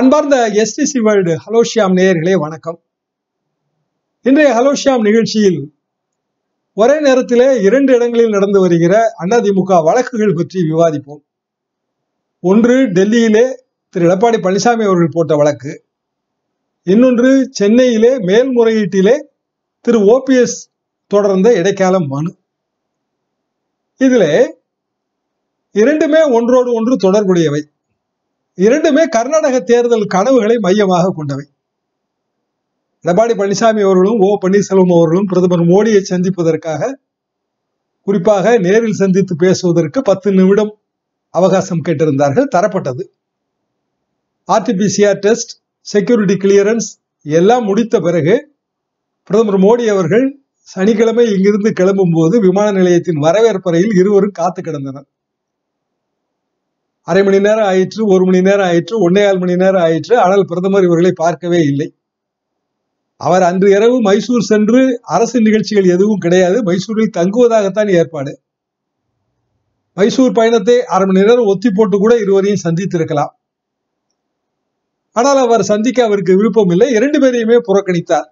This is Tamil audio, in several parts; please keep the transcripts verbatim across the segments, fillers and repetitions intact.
அன்பார்ந்த எஸ்டிசி வேர்ல்டு ஹலோ ஷியாம் நேயர்களே வணக்கம். இன்றைய ஹலோ ஷியாம் நிகழ்ச்சியில் ஒரே நேரத்திலே இரண்டு இடங்களில் நடந்து வருகிற அதிமுக வழக்குகள் பற்றி விவாதிப்போம். ஒன்று டெல்லியிலே திரு எடப்பாடி பழனிசாமி அவர்கள் போட்ட வழக்கு, இன்னொன்று சென்னையிலே மேல்முறையீட்டிலே திரு ஓபிஎஸ் தொடர்ந்த இடைக்கால மனு. இதிலே இரண்டுமே ஒன்றோடு ஒன்று தொடர்புடையவை, இரண்டுமே கர்நாடக தேர்தல் கனவுகளை மையமாக கொண்டவை. எடப்பாடி பழனிசாமி அவர்களும் ஓ பன்னீர்செல்வம் அவர்களும் பிரதமர் மோடியை சந்திப்பதற்காக, குறிப்பாக நேரில் சந்தித்து பேசுவதற்கு பத்து நிமிடம் அவகாசம் கேட்டிருந்தார்கள். தரப்பட்டது. ஆர்டிபிசிஆர் டெஸ்ட், செக்யூரிட்டி கிளியரன்ஸ் எல்லாம் முடித்த பிறகு பிரதமர் மோடி அவர்கள் சனிக்கிழமை இங்கிருந்து கிளம்பும் போது விமான நிலையத்தின் வரவேற்பறையில் இருவரும் காத்து கிடந்தனர். அரை மணி நேரம் ஆயிற்று, ஒரு மணி நேரம் ஆயிற்று, ஒன்னே ஆறு மணி நேரம் ஆயிற்று. ஆனால் பிரதமர் இவர்களை பார்க்கவே இல்லை. அவர் அன்று இரவு மைசூர் சென்று அரசு நிகழ்ச்சிகள் எதுவும் கிடையாது, மைசூரில் தங்குவதாகத்தான் ஏற்பாடு. மைசூர் பயணத்தை அரை மணி நேரம் ஒத்தி போட்டு கூட இருவரையும் சந்தித்திருக்கலாம். ஆனால் அவர் சந்திக்க அவருக்கு விருப்பம் இல்லை. இரண்டு பேரையுமே புறக்கணித்தார்.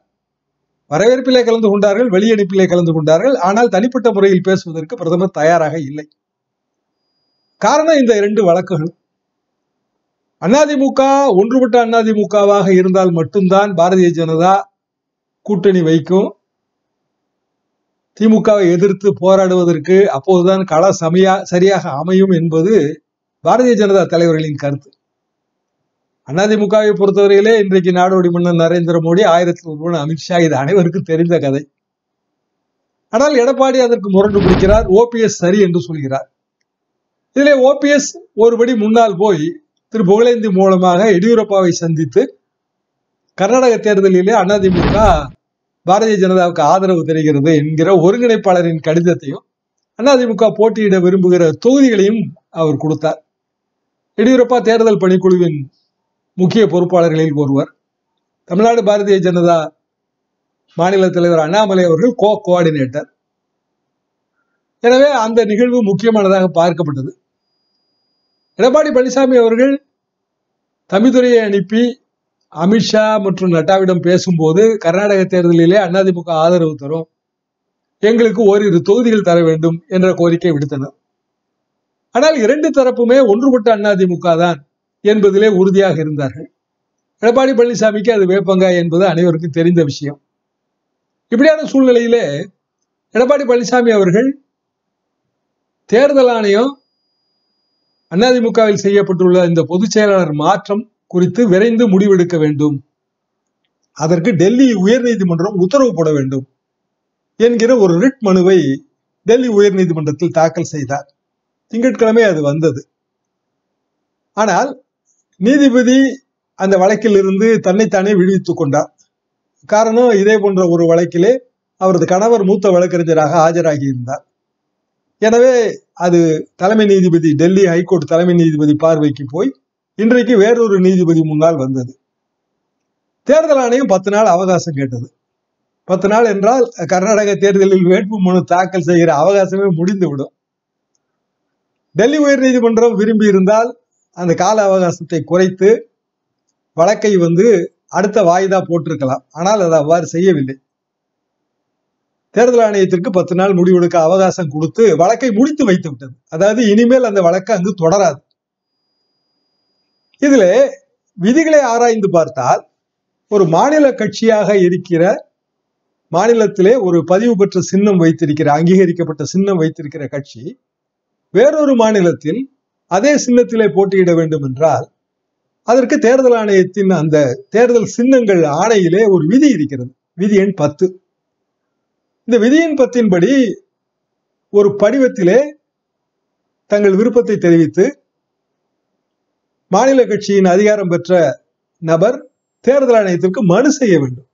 வரவேற்பிலே கலந்து கொண்டார்கள், வெளியனுப்பிலே கலந்து கொண்டார்கள். ஆனால் தனிப்பட்ட முறையில் பேசுவதற்கு பிரதமர் தயாராக இல்லை. காரணம் இந்த இரண்டு வழக்குகள். அதிமுக ஒன்றுபட்ட அதிமுகவாக இருந்தால் மட்டும்தான் பாரதிய ஜனதா கூட்டணி வைக்கும். திமுகவை எதிர்த்து போராடுவதற்கு அப்போதுதான் கள சமயா சரியாக அமையும் என்பது பாரதிய ஜனதா தலைவர்களின் கருத்து. அதிமுகவை பொறுத்தவரையிலே இன்றைக்கு நாடோடி மன்னர் நரேந்திர மோடி, ஆயிரத்தி ஒருவன் அமித்ஷா, இது அனைவருக்கும் தெரிந்த கதை. ஆனால் எடப்பாடி அதற்கு முரண்டு பிடிக்கிறார். ஓபிஎஸ் சரி என்று சொல்கிறார். இதிலே ஓபிஎஸ் ஒருபடி முன்னால் போய் திரு புகழேந்தி மூலமாக எடியூரப்பாவை சந்தித்து கர்நாடக தேர்தலிலே அதிமுக பாரதிய ஜனதாவுக்கு ஆதரவு தெரிகிறது என்கிற ஒருங்கிணைப்பாளரின் கடிதத்தையும் அதிமுக போட்டியிட விரும்புகிற தொகுதிகளையும் அவர் கொடுத்தார். எடியூரப்பா தேர்தல் பணிக்குழுவின் முக்கிய பொறுப்பாளர்களில் ஒருவர். தமிழ்நாடு பாரதிய ஜனதா மாநில தலைவர் அண்ணாமலை அவர்கள் கோ கோஆர்டினேட்டர். எனவே அந்த நிகழ்வு முக்கியமானதாக பார்க்கப்பட்டது. எடப்பாடி பழனிசாமி அவர்கள் தமிழ்துறையை அனுப்பி அமித்ஷா மற்றும் நட்டாவிடம் பேசும்போது கர்நாடக தேர்தலிலே அதிமுக ஆதரவு தரும், எங்களுக்கு ஓரிரு தொகுதிகள் தர வேண்டும் என்ற கோரிக்கை விடுத்தனர். ஆனால் இரண்டு தரப்புமே ஒன்றுபட்ட அதிமுக தான் என்பதிலே உறுதியாக இருந்தார்கள். எடப்பாடி பழனிசாமிக்கு அது வேப்பங்காய் என்பது அனைவருக்கும் தெரிந்த விஷயம். இப்படியான சூழ்நிலையிலே எடப்பாடி பழனிசாமி அவர்கள் தேர்தல் ஆணையம் அதிமுகவில் செய்யப்பட்டுள்ள இந்த பொதுச் செயலாளர் மாற்றம் குறித்து விரைந்து முடிவெடுக்க வேண்டும், அதற்கு டெல்லி உயர்நீதிமன்றம் உத்தரவு போட வேண்டும் என்கிற ஒரு ரிட் மனுவை டெல்லி உயர்நீதிமன்றத்தில் தாக்கல் செய்தார். திங்கட்கிழமை அது வந்தது. ஆனால் நீதிபதி அந்த வழக்கில் இருந்து தன்னைத்தானே விடுவித்துக் கொண்டார். காரணம், இதே போன்ற ஒரு வழக்கிலே அவரது கணவர் மூத்த வழக்கறிஞராக ஆஜராகி இருந்தார். எனவே அது தலைமை நீதிபதி, டெல்லி ஹைகோர்ட் தலைமை நீதிபதி பார்வைக்கு போய் இன்றைக்கு வேறொரு நீதிபதி முன்னால் வந்தது. தேர்தல் ஆணையம் பத்து நாள் அவகாசம் கேட்டது. பத்து நாள் என்றால் கர்நாடக தேர்தலில் வேட்பு மனு தாக்கல் செய்கிற அவகாசமே முடிந்துவிடும். டெல்லி உயர்நீதிமன்றம் விரும்பி இருந்தால் அந்த கால அவகாசத்தை குறைத்து வழக்கை வந்து அடுத்த வாய்தா போட்டிருக்கலாம். ஆனால் அது அவ்வாறு செய்யவில்லை. தேர்தல் ஆணையத்திற்கு பத்து நாள் முடிவெடுக்க அவகாசம் கொடுத்து வழக்கை முடித்து வைத்து விட்டது. அதாவது இனிமேல் அந்த வழக்கு அங்கு தொடராது. இதுல விதிகளை ஆராய்ந்து பார்த்தால், ஒரு மாநில கட்சியாக இருக்கிற, மாநிலத்திலே ஒரு பதிவு பெற்ற சின்னம் வைத்திருக்கிற, அங்கீகரிக்கப்பட்ட சின்னம் வைத்திருக்கிற கட்சி வேறொரு மாநிலத்தில் அதே சின்னத்திலே போட்டியிட வேண்டும் என்றால் அதற்கு தேர்தல் ஆணையத்தின் அந்த தேர்தல் சின்னங்கள் ஆணையிலே ஒரு விதி இருக்கிறது. விதி எண் பத்து. இந்த விதியின் பத்தின்படி ஒரு படிவத்திலே தங்கள் விருப்பத்தை தெரிவித்து மாநில கட்சியின் அதிகாரம் பெற்ற நபர் தேர்தல் ஆணையத்திற்கு மனு செய்ய வேண்டும்.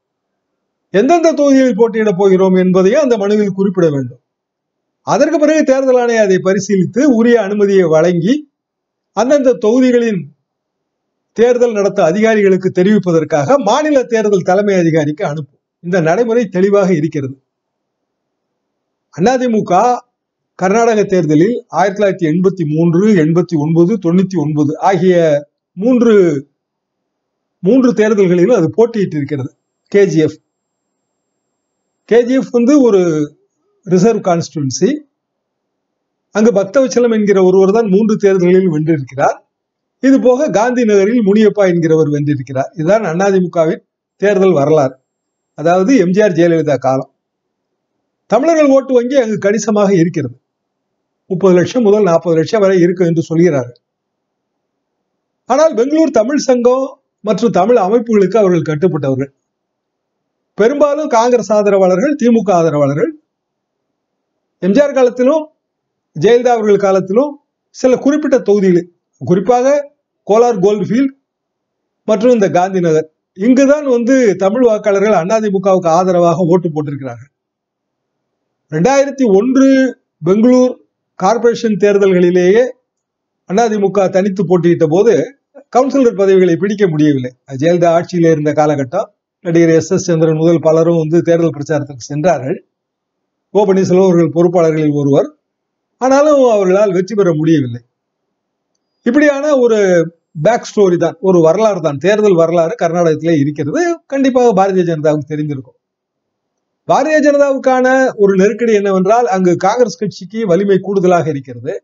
எந்தெந்த தொகுதிகளில் போட்டியிடப் போகிறோம் என்பதையும் அந்த மனுவில் குறிப்பிட வேண்டும். அதற்கு பிறகு தேர்தல் ஆணையம் அதை பரிசீலித்து உரிய அனுமதியை வழங்கி அந்தந்த தொகுதிகளின் தேர்தல் நடத்த அதிகாரிகளுக்கு தெரிவிப்பதற்காக மாநில தேர்தல் தலைமை அதிகாரிக்கு அனுப்பும். இந்த நடைமுறை தெளிவாக இருக்கிறது. அதிமுக கர்நாடக தேர்தலில் ஆயிரத்தி தொள்ளாயிரத்தி எண்பத்தி மூன்று, எண்பத்தி ஒன்பது, தொண்ணூத்தி ஒன்பது ஆகிய மூன்று மூன்று தேர்தல்களிலும் அது போட்டியிட்டு இருக்கிறது. கேஜிஎஃப் கேஜிஎஃப் வந்து ஒரு ரிசர்வ் கான்ஸ்டிடுவன்சி. அங்கு பக்தவச்சலம் என்கிற ஒருவர் தான் மூன்று தேர்தல்களில் வென்றிருக்கிறார். இது போக காந்தி நகரில் முனியப்பா என்கிறவர் வென்றிருக்கிறார். இதுதான் அதிமுகவின் தேர்தல் வரலாறு. அதாவது எம்ஜிஆர் ஜெயலலிதா காலம். தமிழர்கள் ஓட்டு வங்கி அங்கு கணிசமாக இருக்கிறது. முப்பது லட்சம் முதல் நாற்பது லட்சம் வரை இருக்கும் என்று சொல்கிறார்கள். ஆனால் பெங்களூர் தமிழ் சங்கம் மற்றும் தமிழ் அமைப்புகளுக்கு அவர்கள் கட்டுப்பட்டவர்கள். பெரும்பாலும் காங்கிரஸ் ஆதரவாளர்கள், திமுக ஆதரவாளர்கள். எம்ஜிஆர் காலத்திலும் ஜெயலலிதா அவர்கள் காலத்திலும் சில குறிப்பிட்ட தொகுதிகள், குறிப்பாக கோலார் கோல்ட்ஃபீல்ட் மற்றும் இந்த காந்தி நகர், இங்குதான் வந்து தமிழ் வாக்காளர்கள் அதிமுகவுக்கு ஆதரவாக ஓட்டு போட்டிருக்கிறார்கள். ரெண்டாயிரத்தி ஒன்று பெங்களூர் கார்பரேஷன் தேர்தல்களிலேயே அதிமுக தனித்து போட்டியிட்ட போது கவுன்சிலர் பதவிகளை பிடிக்க முடியவில்லை. ஜெயலலிதா ஆட்சியில் இருந்த காலகட்டம். நடிகர் எஸ் எஸ் சந்திரன் முதல் பலரும் வந்து தேர்தல் பிரச்சாரத்துக்கு சென்றார்கள். ஓ பன்னீர்செல்வம் அவர்கள் பொறுப்பாளர்களில் ஒருவர். ஆனாலும் அவர்களால் வெற்றி பெற முடியவில்லை. இப்படியான ஒரு பேக் ஸ்டோரி தான், ஒரு வரலாறு தான், தேர்தல் வரலாறு கர்நாடகத்திலே இருக்கிறது. கண்டிப்பாக பாரதிய ஜனதாவுக்கு தெரிஞ்சிருக்கும். பாரதிய ஜனதாவுக்கான ஒரு நெருக்கடி என்னவென்றால், அங்கு காங்கிரஸ் கட்சிக்கு வலிமை கூடுதலாக இருக்கிறது.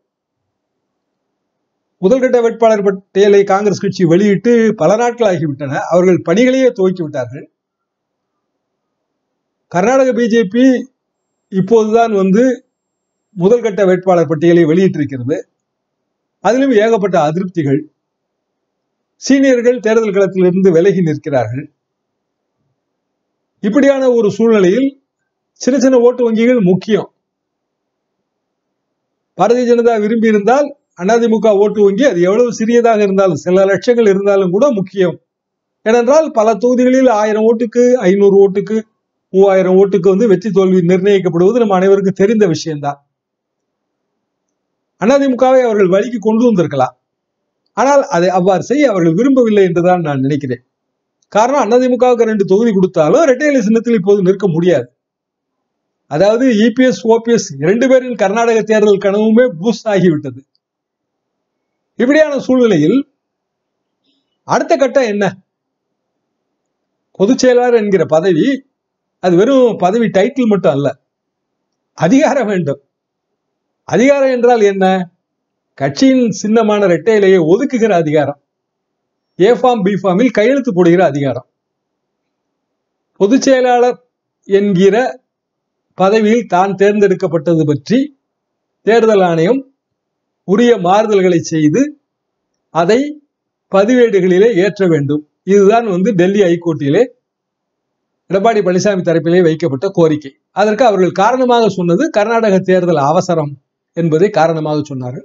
முதல்கட்ட வேட்பாளர் பட்டியலை காங்கிரஸ் கட்சி வெளியிட்டு பல நாட்கள் ஆகிவிட்டன. அவர்கள் பணிகளையே துவக்கி விட்டார்கள். கர்நாடக பிஜேபி இப்போதுதான் வந்து முதல்கட்ட வேட்பாளர் பட்டியலை வெளியிட்டிருக்கிறது. அதிலும் ஏகப்பட்ட அதிருப்திகள். சீனியர்கள் தேர்தல் களத்திலிருந்து விலகி நிற்கிறார்கள். இப்படியான ஒரு சூழ்நிலையில் சின்ன சின்ன ஓட்டு வங்கிகள் முக்கியம். பாரதிய ஜனதா விரும்பி இருந்தால் அதிமுக ஓட்டு வங்கி அது எவ்வளவு சிறியதாக இருந்தாலும், சில லட்சங்கள் இருந்தாலும் கூட முக்கியம். ஏனென்றால் பல தொகுதிகளில் ஆயிரம் ஓட்டுக்கு, ஐநூறு ஓட்டுக்கு, மூவாயிரம் ஓட்டுக்கு வந்து வெற்றி தோல்வி நிர்ணயிக்கப்படுவது நம்ம அனைவருக்கும் தெரிந்த விஷயம்தான். அதிமுகவை அவர்கள் வழிக்கு கொண்டு வந்திருக்கலாம். ஆனால் அதை அவ்வாறு செய்ய அவர்கள் விரும்பவில்லை என்றுதான் நான் நினைக்கிறேன். காரணம், அதிமுகவுக்கு ரெண்டு தொகுதி கொடுத்தாலும் இரட்டையிலை சின்னத்தில் இப்போது நிற்க முடியாது. அதாவது ஈபிஎஸ், ஓபிஎஸ் இரண்டு பேரின் கர்நாடக தேர்தல் கனவுமே பூஸ்ட் ஆகிவிட்டது. இப்படியான சூழ்நிலையில் அடுத்த கட்டம் என்ன? பொதுச் செயலாளர் என்கிற பதவி அது வெறும் பதவி டைட்டில் மட்டும் அல்ல, அதிகாரம் வேண்டும். அதிகாரம் என்றால் என்ன? கட்சியின் சின்னமான இரட்டை இலையை ஒதுக்குகிற அதிகாரம், ஏ ஃபார்ம் பி ஃபார்மில் கையெழுத்து போடுகிற அதிகாரம். பொதுச் செயலாளர் என்கிற பதவியில் தான் தேர்ந்தெடுக்கப்பட்டது பற்றி தேர்தல் ஆணையம் உரிய மாறுதல்களை செய்து அதை பதிவேடுகளிலே ஏற்ற வேண்டும். இதுதான் வந்து டெல்லி ஹைகோர்ட்டிலே எடப்பாடி பழனிசாமி தரப்பிலே வைக்கப்பட்ட கோரிக்கை. அதற்கு அவர்கள் காரணமாக சொன்னது கர்நாடக தேர்தல் அவசரம் என்பதை காரணமாக சொன்னார்கள்.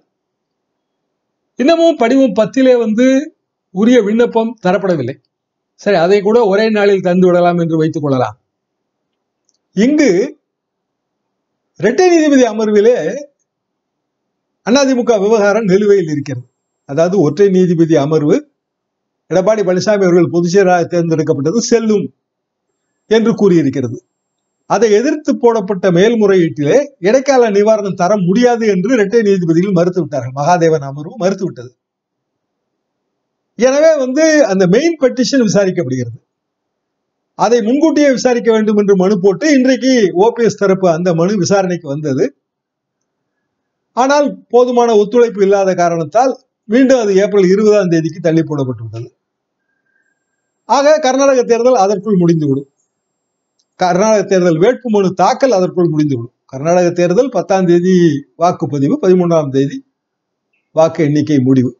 இன்னமும் படிவம் பத்திலே வந்து உரிய விண்ணப்பம் தரப்படவில்லை. சரி, அதை கூட ஒரே நாளில் தந்து விடலாம் என்று வைத்துக் கொள்ளலாம். இங்கு இரட்டை நீதிபதி அமர்விலே அதிமுக விவகாரம் நிலுவையில் இருக்கிறது. அதாவது ஒற்றை நீதிபதி அமர்வு, எடப்பாடி பழனிசாமி அவர்கள் பொதுச் செயலாளராக தேர்ந்தெடுக்கப்பட்டது செல்லும் என்று கூறியிருக்கிறது. அதை எதிர்த்து போடப்பட்ட மேல்முறையீட்டிலே இடைக்கால நிவாரணம் தர முடியாது என்று இரட்டை நீதிபதிகள் மறுத்துவிட்டார்கள். மகாதேவன் அமர்வு மறுத்துவிட்டது. எனவே வந்து அந்த மெயின் பெட்டிஷன் விசாரிக்கப்படுகிறது. அதை முன்கூட்டியே விசாரிக்க வேண்டும் என்று மனு போட்டு இன்றைக்கு ஓபிஎஸ் தரப்பு அந்த மனு விசாரணைக்கு வந்தது. ஆனால் போதுமான ஒத்துழைப்பு இல்லாத காரணத்தால் மீண்டும் அது ஏப்ரல் இருபதாம் தேதிக்கு தள்ளி போடப்பட்டுவிட்டது. ஆக கர்நாடக தேர்தல் அதற்குள் முடிந்துவிடும். கர்நாடக தேர்தல் வேட்புமனு தாக்கல் அதற்குள் முடிந்துவிடும். கர்நாடக தேர்தல் பத்தாம் தேதி வாக்குப்பதிவு, பதிமூன்றாம் தேதி வாக்கு எண்ணிக்கை முடிவு,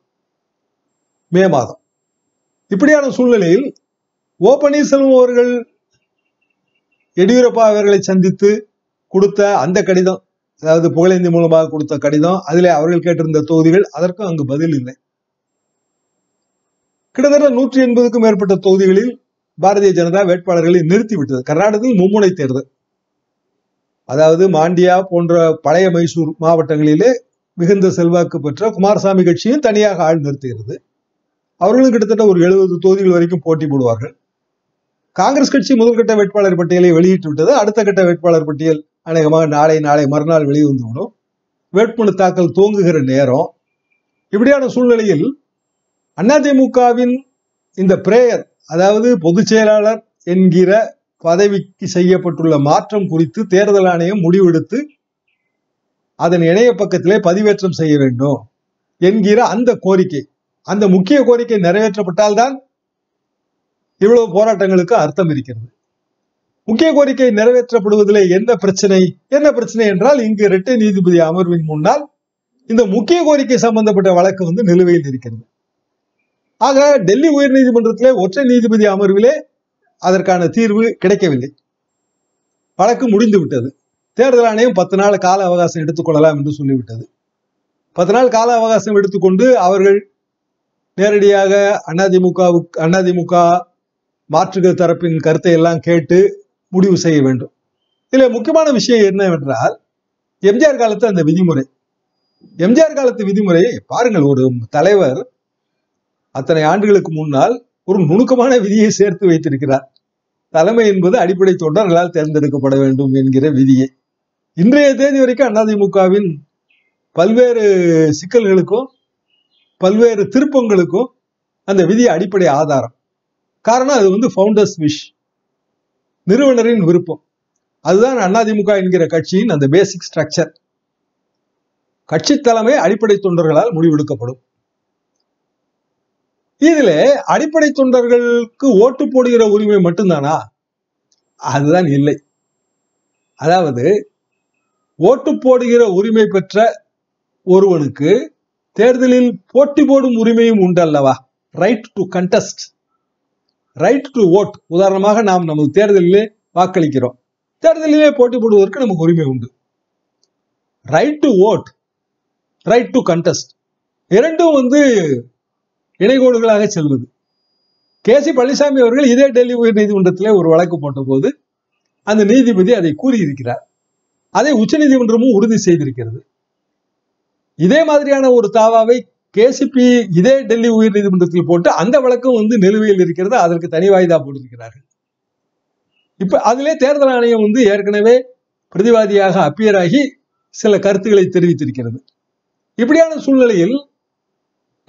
மே மாதம். இப்படியான சூழ்நிலையில் ஓ பன்னீர்செல்வம் அவர்கள் எடியூரப்பா அவர்களை சந்தித்து கொடுத்த அந்த கடிதம், அதாவது புகழேந்தி மூலமாக கொடுத்த கடிதம், அதில் அவர்கள் கேட்டிருந்த தொகுதிகள், அதற்கும் அங்கு பதில் இல்லை. கிட்டத்தட்ட நூற்று எண்பதுக்கும் மேற்பட்ட தொகுதிகளில் பாரதிய ஜனதா வேட்பாளர்களை நிறுத்திவிட்டது. கர்நாடகத்தில் மும்முனை தேர்தல், அதாவது மாண்டியா போன்ற பழைய மைசூர் மாவட்டங்களிலே மிகுந்த செல்வாக்கு பெற்ற குமாரசாமி கட்சியும் தனியாக ஆள் நிறுத்துகிறது. அவர்களும் கிட்டத்தட்ட ஒரு எழுபது தொகுதிகள் வரைக்கும் போட்டி போடுவார்கள். காங்கிரஸ் கட்சி முதல்கட்ட வேட்பாளர் பட்டியலை வெளியிட்டு விட்டது. அடுத்த கட்ட வேட்பாளர் பட்டியல் அநேகமாக நாளை நாளை மறுநாள் வெளிவந்துவிடும். வேட்புமனு தாக்கல் துவங்குகிற நேரம். இப்படியான சூழ்நிலையில் அதிமுகவின் இந்த பிரேயர், அதாவது பொதுச் செயலாளர் என்கிற பதவிக்கு செய்யப்பட்டுள்ள மாற்றம் குறித்து தேர்தல் ஆணையம் முடிவெடுத்து அதன் இணைய பக்கத்திலே பதிவேற்றம் செய்ய வேண்டும் என்கிற அந்த கோரிக்கை, அந்த முக்கிய கோரிக்கை நிறைவேற்றப்பட்டால்தான் இவ்வளவு போராட்டங்களுக்கு அர்த்தம் இருக்கிறது. முக்கிய கோரிக்கை நிறைவேற்றப்படுவதிலே என்ன பிரச்சனை என்ன பிரச்சனை என்றால், இங்கு இரட்டை நீதிபதி அமர்வின் முன்னால் இந்த முக்கிய கோரிக்கை சம்பந்தப்பட்ட வழக்கு வந்து நிலுவையில் இருக்கிறது. ஆக டெல்லி உயர் நீதிமன்றத்திலே ஒற்றை நீதிபதி அமர்விலே அதற்கான தீர்வு கிடைக்கவில்லை. வழக்கு முடிந்து விட்டது. தேர்தல் ஆணையம் பத்து நாள் கால அவகாசம் எடுத்துக்கொள்ளலாம் என்று சொல்லிவிட்டது. பத்து நாள் கால அவகாசம் எடுத்துக்கொண்டு அவர்கள் நேரடியாக அதிமுகவுக்கு அதிமுக மாற்றுகள் தரப்பின் கருத்தை எல்லாம் கேட்டு முடிவு செய்ய வேண்டும். இதுல முக்கியமான விஷயம் என்னவென்றால், எம் ஜி ஆர் காலத்து அந்த விதிமுறை, எம் ஜி ஆர் காலத்து விதிமுறையை பாருங்கள். ஒரு தலைவர் அத்தனை ஆண்டுகளுக்கு முன்னால் ஒரு நுணுக்கமான விதியை சேர்த்து வைத்திருக்கிறார். தலைமை என்பது அடிப்படை தொண்டர்களால் தேர்ந்தெடுக்கப்பட வேண்டும் என்கிற விதியை இன்றைய தேதி வரைக்கும் அதிமுகவின் பல்வேறு சிக்கல்களுக்கும் பல்வேறு திருப்பங்களுக்கும் அந்த விதி அடிப்படை ஆதாரம். காரணம், அது வந்து ஃபவுண்டர்ஸ் விஷ், நிறுவனரின் விருப்பம். அதுதான் அதிமுக என்கிற கட்சியின் அந்த பேசிக் ஸ்ட்ரக்சர். கட்சி தலைமை அடிப்படை தொண்டர்களால் முடிவெடுக்கப்படும். இதில் அடிப்படை தொண்டர்களுக்கு ஓட்டு போடுகிற உரிமை மட்டும்தானா? அதுதான் இல்லை. அதாவது ஓட்டு போடுகிற உரிமை பெற்ற ஒருவனுக்கு தேர்தலில் போட்டி போடும் உரிமையும் உண்டு அல்லவா? Right to contest, right to vote. உதாரணமாக நாம் நமது தேர்தலிலே வாக்களிக்கிறோம். தேர்தலிலே போட்டி போடுவதற்கு நமக்கு உரிமை உண்டு. Right to vote, right to contest இரண்டும் வந்து இணைகோடுகளாக செல்வது. கே சி பழனிசாமி அவர்கள் இதே டெல்லி உயர் நீதிமன்றத்திலே ஒரு வழக்கு போட்டபோது அந்த நீதிபதி அதை கூறியிருக்கிறார். அதை உச்ச நீதிமன்றமும் உறுதி செய்திருக்கிறது. இதே மாதிரியான ஒரு தாவாவை கேசிபி இதே டெல்லி உயர் நீதிமன்றத்தில் போட்டு அந்த வழக்கம் வந்து நிலுவையில் இருக்கிறது. அதற்கு தனி வாய்தா போட்டிருக்கிறார்கள். இப்ப அதிலே தேர்தல் ஆணையம் வந்து ஏற்கனவே பிரதிவாதியாக அப்பியராகி சில கருத்துக்களை தெரிவித்திருக்கிறது. இப்படியான சூழ்நிலையில்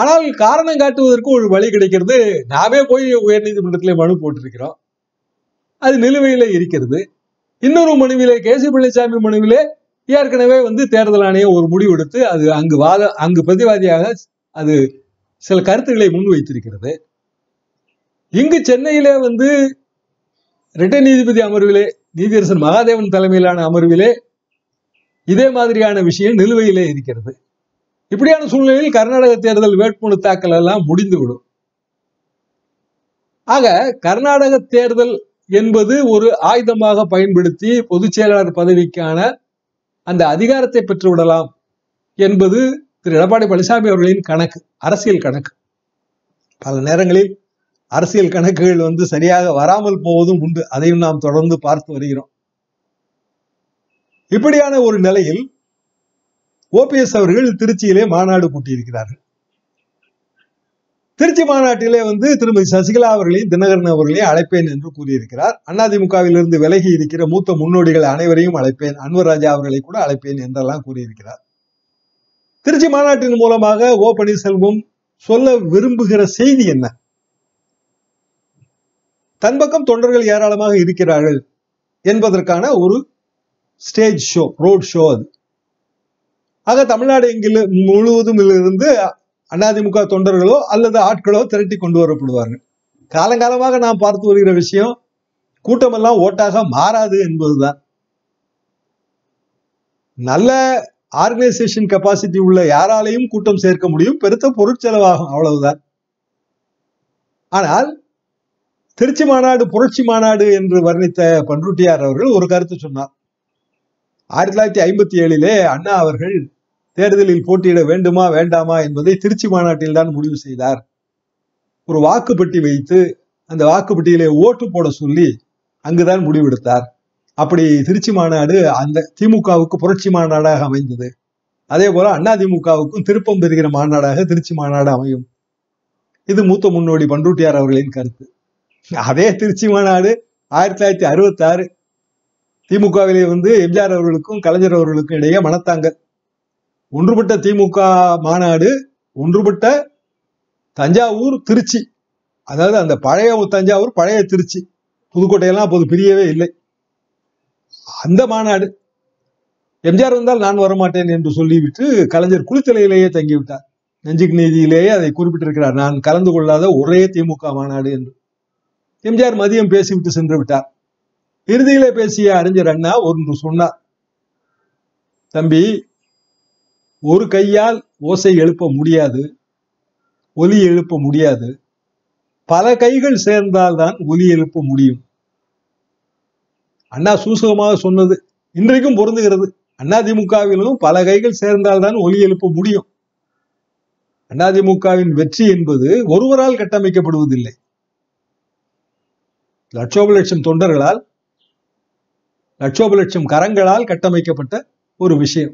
ஆனால் காரணம் காட்டுவதற்கு ஒரு வழி கிடைக்கிறது. நாமே போய் உயர் நீதிமன்றத்திலே மனு போட்டிருக்கிறோம், அது நிலுவையிலே இருக்கிறது. இன்னொரு மனுவிலே, கே சி பழனிசாமி மனுவிலே ஏற்கனவே வந்து தேர்தல் ஆணையம் ஒரு முடிவு எடுத்து அது அங்கு வாத அங்கு பிரதிவாதியாக அது சில கருத்துக்களை முன்வைத்திருக்கிறது. இங்கு சென்னையிலே வந்து ரிட்டை நீதிபதி அமர்விலே, நீதியரசன் மகாதேவன் தலைமையிலான அமர்விலே இதே மாதிரியான விஷயம் நிலுவையிலே இருக்கிறது. இப்படியான சூழ்நிலையில் கர்நாடக தேர்தல் வேட்புமனு தாக்கல் எல்லாம் முடிந்துவிடும். ஆக கர்நாடக தேர்தல் என்பது ஒரு ஆயுதமாக பயன்படுத்தி பொதுச் செயலாளர் பதவிக்கான அந்த அதிகாரத்தை பெற்றுவிடலாம் என்பது திரு எடப்பாடி பழனிசாமி அவர்களின் கணக்கு, அரசியல் கணக்கு. பல நேரங்களில் அரசியல் கணக்குகள் வந்து சரியாக வராமல் போவதும் உண்டு. அதையும் நாம் தொடர்ந்து பார்த்து வருகிறோம். இப்படியான ஒரு நிலையில் ஓபிஎஸ் அவர்கள் திருச்சியிலே மாநாடு கூட்டியிருக்கிறார்கள். திருச்சி மாநாட்டிலே வந்து திருமதி சசிகலா அவர்களையும் தினகரன் அவர்களையும் அழைப்பேன் என்று கூறியிருக்கிறார். அதிமுகவிலிருந்து விலகி இருக்கிற மூத்த முன்னோடிகள் அனைவரையும் அழைப்பேன், அன்வர் ராஜா அவர்களை கூட அழைப்பேன் என்றெல்லாம் கூறியிருக்கிறார். திருச்சி மாநாட்டின் மூலமாக ஓ பன்னீர்செல்வம் சொல்ல விரும்புகிற செய்தி என்ன? தன் பக்கம் தொண்டர்கள் ஏராளமாக இருக்கிறார்கள் என்பதற்கான ஒரு ஸ்டேஜ் ஷோ, ரோட் ஷோ அது. ஆக தமிழ்நாடு எங்கிலும் முழுவதும் இருந்து அண்ணாதிமுக தொண்டர்களோ அல்லது ஆட்களோ திரட்டி கொண்டு வரப்படுவாங்க. காலங்காலமாக நாம் பார்த்து வருகிற விஷயம், கூட்டமெல்லாம் ஓட்டாக மாறாது என்பதுதான். நல்ல ஆர்கனைசேஷன் கெப்பாசிட்டி உள்ள யாராலையும் கூட்டம் சேர்க்க முடியும், பெருத்த பொருட்செலவாகும், அவ்வளவுதான். ஆனால் திருச்சி மாநாடு புரட்சி மாநாடு என்று வர்ணித்த பண்ருட்டியார் அவர்கள் ஒரு கருத்து சொன்னார். ஆயிரத்தி தொள்ளாயிரத்தி ஐம்பத்தி ஏழிலே அண்ணா அவர்கள் தேர்தலில் போட்டியிட வேண்டுமா வேண்டாமா என்பதை திருச்சி மாநாட்டில் தான் முடிவு செய்தார். ஒரு வாக்குப்பட்டி வைத்து அந்த வாக்குப்பட்டியிலே ஓட்டு போட சொல்லி அங்குதான் முடிவெடுத்தார். அப்படி திருச்சி மாநாடு அந்த திமுகவுக்கு புரட்சி மாநாடாக அமைந்தது. அதே போல அண்ணா திமுகவுக்கும் திருப்பம் பெறுகிற மாநாடாக திருச்சி மாநாடு அமையும். இது மூத்த முன்னோடி பண்ருட்டியார் அவர்களின் கருத்து. அதே திருச்சி மாநாடு ஆயிரத்தி தொள்ளாயிரத்தி அறுபத்தி ஆறு திமுகவிலே வந்து எம் ஜி ஆர் அவர்களுக்கும் கலைஞர் அவர்களுக்கும் இடையே மனத்தாங்க. ஒன்றுபட்ட திமுக மாநாடு, ஒன்றுபட்ட தஞ்சாவூர் திருச்சி, அதாவது அந்த பழைய தஞ்சாவூர் பழைய திருச்சி, புதுக்கோட்டையெல்லாம் அப்போது பிரியவே இல்லை. அந்த மாநாடு எம் ஜி ஆர் வந்தால் நான் வரமாட்டேன் என்று சொல்லிவிட்டு கலைஞர் குளித்தலையிலேயே தங்கிவிட்டார். நெஞ்சுக்கு நீதியிலேயே அதை குறிப்பிட்டிருக்கிறார், நான் கலந்து கொள்ளாத ஒரே திமுக மாநாடு என்று. எம் ஜி ஆர் மதியம் பேசிவிட்டு சென்று விட்டார். இறுதியிலே பேசிய அறிஞர் அண்ணா ஒன்று சொன்னார், தம்பி ஒரு கையால் ஓசை எழுப்ப முடியாது, ஒலி எழுப்ப முடியாது, பல கைகள் சேர்ந்தால்தான் ஒலி எழுப்ப முடியும். அண்ணா சூசகமாக சொன்னது இன்றைக்கும் பொருந்துகிறது. அண்ணா திமுகவிலும் பல கைகள் சேர்ந்தால்தான் ஒலி எழுப்ப முடியும். அண்ணா திமுகவின் வெற்றி என்பது ஒருவரால் கட்டமைக்கப்படுவதில்லை, லட்சோப லட்சம் தொண்டர்களால் லட்சோப லட்சம் கரங்களால் கட்டமைக்கப்பட்ட ஒரு விஷயம்.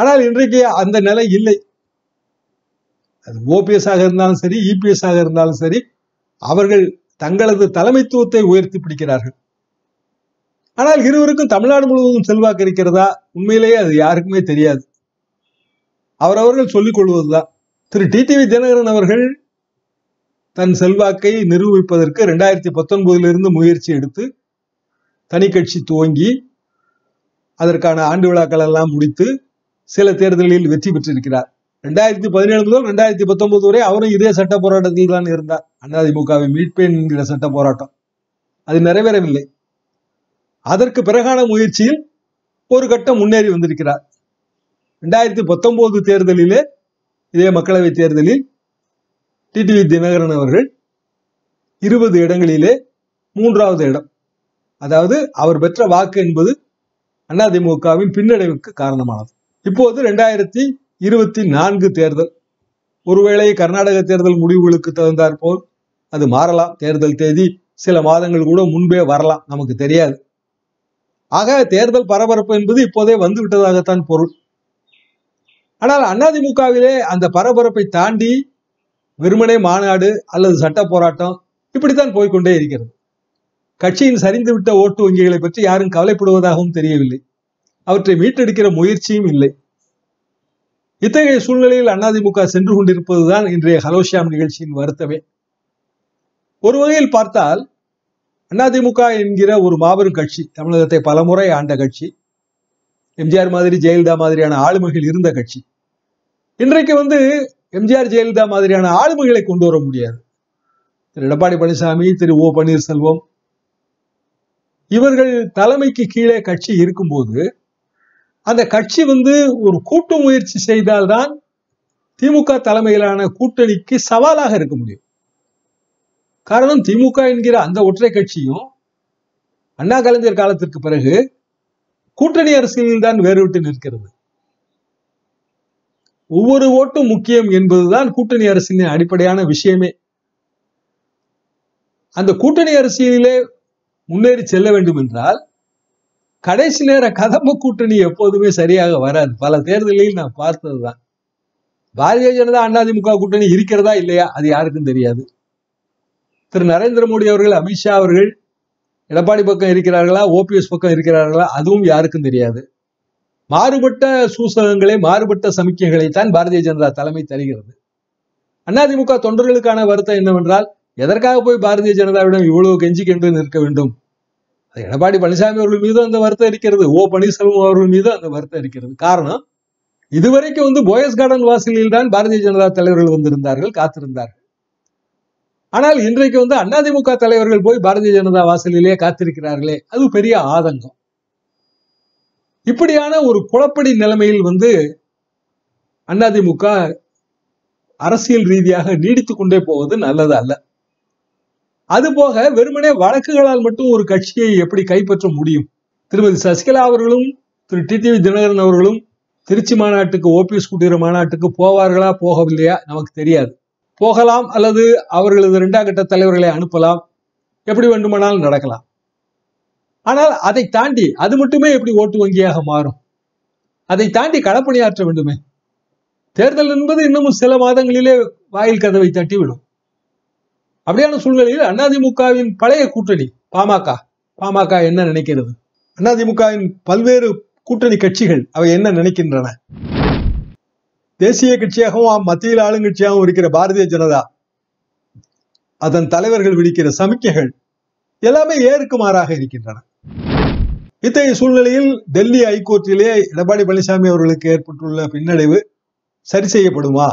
ஆனால் இன்றைக்கு அந்த நிலை இல்லை. அது ஓ பி எஸ் ஆக இருந்தாலும் சரி, ஈ பி எஸ் ஆக இருந்தாலும் சரி, அவர்கள் தங்களது தலைமைத்துவத்தை உயர்த்தி பிடிக்கிறார்கள். ஆனால் இருவருக்கும் தமிழ்நாடு முழுவதும் செல்வாக்கு இருக்கிறதா, உண்மையிலேயே அது யாருக்குமே தெரியாது. அவரவர்கள் சொல்லிக் கொள்வதுதான். திரு டிடிவி தினகரன் அவர்கள் தன் செல்வாக்கை நிரூபிப்பதற்கு ரெண்டாயிரத்தி பத்தொன்பதிலிருந்து முயற்சி எடுத்து தனி கட்சி துவங்கி அதற்கான ஆண்டு விழாக்கள் எல்லாம் முடித்து சில தேர்தலில் வெற்றி பெற்றிருக்கிறார். ரெண்டாயிரத்தி பதினேழு முதல் ரெண்டாயிரத்தி பத்தொன்பது வரை அவரும் இதே சட்ட போராட்டத்தில் தான் இருந்தார். அதிமுகவை மீட்பேன் என்கிற சட்ட போராட்டம் அது நிறைவேறவில்லை. அதற்கு பிறகான முயற்சியில் ஒரு கட்டம் முன்னேறி வந்திருக்கிறார். ரெண்டாயிரத்தி பத்தொன்பது தேர்தலிலே, இதே மக்களவை தேர்தலில் டிடிவி தினகரன் அவர்கள் இருபது இடங்களிலே மூன்றாவது இடம், அதாவது அவர் பெற்ற வாக்கு என்பது அதிமுகவின் பின்னடைவுக்கு காரணமானது. இப்போது ரெண்டாயிரத்தி இருபத்தி நான்கு தேர்தல், ஒருவேளை கர்நாடக தேர்தல் முடிவுகளுக்கு தகுந்தாற் போல் அது மாறலாம். தேர்தல் தேதி சில மாதங்கள் கூட முன்பே வரலாம், நமக்கு தெரியாது. ஆக தேர்தல் பரபரப்பு என்பது இப்போதே வந்துவிட்டதாகத்தான் பொருள். ஆனால் அதிமுகவிலே அந்த பரபரப்பை தாண்டி வெறுமனே மாநாடு அல்லது சட்ட போராட்டம் இப்படித்தான் போய்கொண்டே இருக்கிறது. கட்சியின் சரிந்துவிட்ட ஓட்டு வங்கிகளை பற்றி யாரும் கவலைப்படுவதாகவும் தெரியவில்லை, அவற்றை மீட்டெடுக்கிற முயற்சியும் இல்லை. இத்தகைய சூழ்நிலையில் அதிமுக சென்று கொண்டிருப்பதுதான் இன்றைய ஹலோஷியாம் நிகழ்ச்சியின் வருத்தமே. ஒரு வகையில் பார்த்தால் அதிமுக என்கிற ஒரு மாபெரும் கட்சி, தமிழகத்தை பலமுறை ஆண்ட கட்சி, எம் ஜி ஆர் மாதிரி ஜெயலலிதா மாதிரியான ஆளுமைகள் இருந்த கட்சி, இன்றைக்கு வந்து எம் ஜி ஆர் ஜெயலலிதா மாதிரியான ஆளுமைகளை கொண்டு வர முடியாது. திரு எடப்பாடி பழனிசாமி, திரு ஓ பன்னீர்செல்வம் இவர்கள் தலைமைக்கு கீழே கட்சி இருக்கும்போது அந்த கட்சி வந்து ஒரு கூட்டு முயற்சி செய்தால்தான் திமுக தலைமையிலான கூட்டணிக்கு சவாலாக இருக்க முடியும். காரணம், திமுக என்கிற அந்த ஒற்றை கட்சியும் அண்ணா கலைஞர் காலத்திற்கு பிறகு கூட்டணி அரசியலில் தான் வேறுவிட்டு நிற்கிறது. ஒவ்வொரு ஓட்டும் முக்கியம் என்பதுதான் கூட்டணி அரசியலின் அடிப்படையான விஷயமே. அந்த கூட்டணி அரசியலிலே முன்னேறி செல்ல வேண்டும் என்றால் கடைசி நேர கதம்ப கூட்டணி எப்போதுமே சரியாக வராது. பல தேர்தலில் நான் பார்த்ததுதான். பாரதிய ஜனதா அதிமுக கூட்டணி இருக்கிறதா இல்லையா அது யாருக்கும் தெரியாது. திரு நரேந்திர மோடி அவர்கள், அமித்ஷா அவர்கள் எடப்பாடி பக்கம் இருக்கிறார்களா, ஓ பி எஸ் பக்கம் இருக்கிறார்களா, அதுவும் யாருக்கும் தெரியாது. மாறுபட்ட சூசகங்களை, மாறுபட்ட சமிக்கைகளைத்தான் பாரதிய ஜனதா தலைமை தருகிறது. அதிமுக தொண்டர்களுக்கான வருத்தம் என்னவென்றால், எதற்காக போய் பாரதிய ஜனதாவிடம் இவ்வளவு கெஞ்சி கென்று நிற்க வேண்டும்? அது எடப்பாடி பழனிசாமி அவர்கள் மீதும் அந்த வருத்தம் இருக்கிறது, ஓ பன்னீர்செல்வம் அவர்கள் மீதும் அந்த வருத்தம் இருக்கிறது. காரணம், இதுவரைக்கும் வந்து போயஸ் கார்டன் வாசலில் தான் பாரதிய ஜனதா தலைவர்கள் வந்திருந்தார்கள், காத்திருந்தார்கள். ஆனால் இன்றைக்கு வந்து அதிமுக தலைவர்கள் போய் பாரதிய ஜனதா வாசலிலே காத்திருக்கிறார்களே, அது பெரிய ஆதங்கம். இப்படியான ஒரு குழப்படி நிலைமையில் வந்து அதிமுக அரசியல் ரீதியாக நீடித்து கொண்டே போவது நல்லது அல்ல. அதுபோக வெறுமனே வழக்குகளால் மட்டும் ஒரு கட்சியை எப்படி கைப்பற்ற முடியும்? திருமதி சசிகலா அவர்களும் திரு டிடிவி தினகரன் அவர்களும் திருச்சி மாநாட்டுக்கு, ஓபிஎஸ் கூட்டுகிற மாநாட்டுக்கு போவார்களா போகவில்லையா நமக்கு தெரியாது. போகலாம், அல்லது அவர்களது இரண்டாம் கட்ட தலைவர்களை அனுப்பலாம், எப்படி வேண்டுமானாலும் நடக்கலாம். ஆனால் அதை தாண்டி அது மட்டுமே எப்படி ஓட்டு வங்கியாக மாறும்? அதை தாண்டி களப்பணியாற்ற வேண்டுமே. தேர்தல் என்பது இன்னமும் சில மாதங்களிலே வாயில் கதவை தட்டி விடும். அப்படியான சூழ்நிலையில் அதிமுகவின் பழைய கூட்டணி பாமக பாமக என்ன நினைக்கிறது? அதிமுகவின் பல்வேறு கூட்டணி கட்சிகள் அவை என்ன நினைக்கின்றன? தேசிய கட்சியாகவும் மத்தியில் ஆளுங்கட்சியாகவும் இருக்கிற பாரதிய ஜனதா, அதன் தலைவர்கள் விடுக்கிற சமிக்கைகள் எல்லாமே ஏற்குமாறாக இருக்கின்றன. இத்தகைய சூழ்நிலையில் டெல்லி ஹைகோர்ட்டிலே எடப்பாடி பழனிசாமி அவர்களுக்கு ஏற்பட்டுள்ள பின்னடைவு சரி செய்யப்படுமா?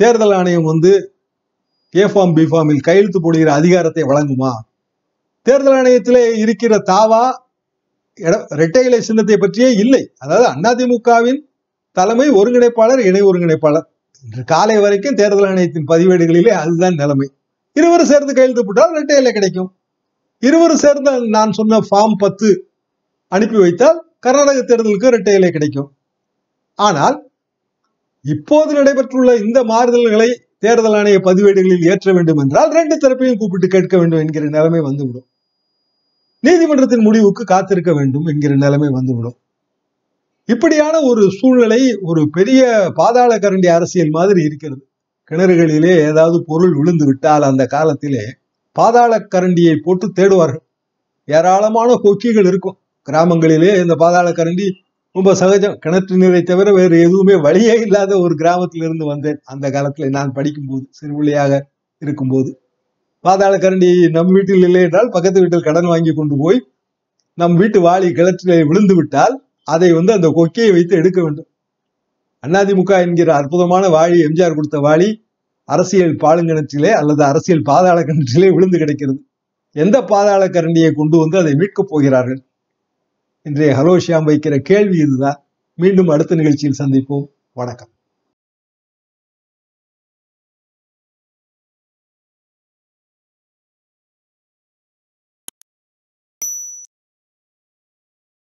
தேர்தல் ஆணையம் வந்து ஏ ஃபார்ம் பி ஃபார்மில் கையெழுத்து போடுகிற அதிகாரத்தை வழங்குமா? தேர்தல் ஆணையத்திலே இருக்கிற தாவா இரட்டை இலை சின்னத்தை பற்றியே இல்லை. அதாவது அதிமுகவின் தலைமை ஒருங்கிணைப்பாளர், இணை ஒருங்கிணைப்பாளர், இன்று காலை வரைக்கும் தேர்தல் ஆணையத்தின் பதிவேடுகளிலே அதுதான் நிலைமை. இருவரும் சேர்ந்து கையெழுத்து போட்டால் இரட்டை இலை கிடைக்கும். இருவரும் சேர்ந்து நான் சொன்ன ஃபார்ம் பத்து அனுப்பி வைத்தால் கர்நாடக தேர்தலுக்கு இரட்டை இலை கிடைக்கும். ஆனால் இப்போது நடைபெற்றுள்ள இந்த மாறுதல்களை தேர்தல் ஆணைய பதிவேடுகளில் ஏற்ற வேண்டும் என்றால் ரெண்டு தரப்பையும் கூப்பிட்டு கேட்க வேண்டும் என்கிற நிலைமை வந்துவிடும். நீதிமன்றத்தின் முடிவுக்கு காத்திருக்க வேண்டும் என்கிற நிலைமை வந்துவிடும். இப்படியான ஒரு சூழ்நிலை ஒரு பெரிய பாதாள கரண்டி அரசியல் மாதிரி இருக்கிறது. கிணறுகளிலே ஏதாவது பொருள் விழுந்து விட்டால் அந்த காலத்திலே பாதாள கரண்டியை போட்டு தேடுவார்கள். ஏராளமான கொக்கிகள் இருக்கும் கிராமங்களிலே. இந்த பாதாள கரண்டி ரொம்ப சகஜம். கிணற்று நீரை தவிர வேறு எதுவுமே வழியே இல்லாத ஒரு கிராமத்திலிருந்து வந்தேன். அந்த காலத்தில் நான் படிக்கும்போது, சிறுபிள்ளையாக இருக்கும்போது, பாதாள கரண்டியை நம் வீட்டில் இல்லை என்றால் பக்கத்து வீட்டில் கடன் வாங்கி கொண்டு போய் நம் வீட்டு வாளி கிணற்றிலே விழுந்து விட்டால் அதை வந்து அந்த கொக்கையை வைத்து எடுக்க வேண்டும். அதிமுக என்கிற அற்புதமான வாளி, எம் ஜி ஆர் கொடுத்த வாளி, அரசியல் பாலுங்கிணற்றிலே அல்லது அரசியல் பாதாள கிணற்றிலே விழுந்து கிடைக்கிறது. எந்த பாதாள கரண்டியை கொண்டு வந்து அதை மீட்கப் போகிறார்கள்? இன்றைய ஹலோ ஷியாம் வைக்கிற கேள்வி இதுதான். மீண்டும் அடுத்த நிகழ்ச்சியில் சந்திப்போம். வணக்கம்.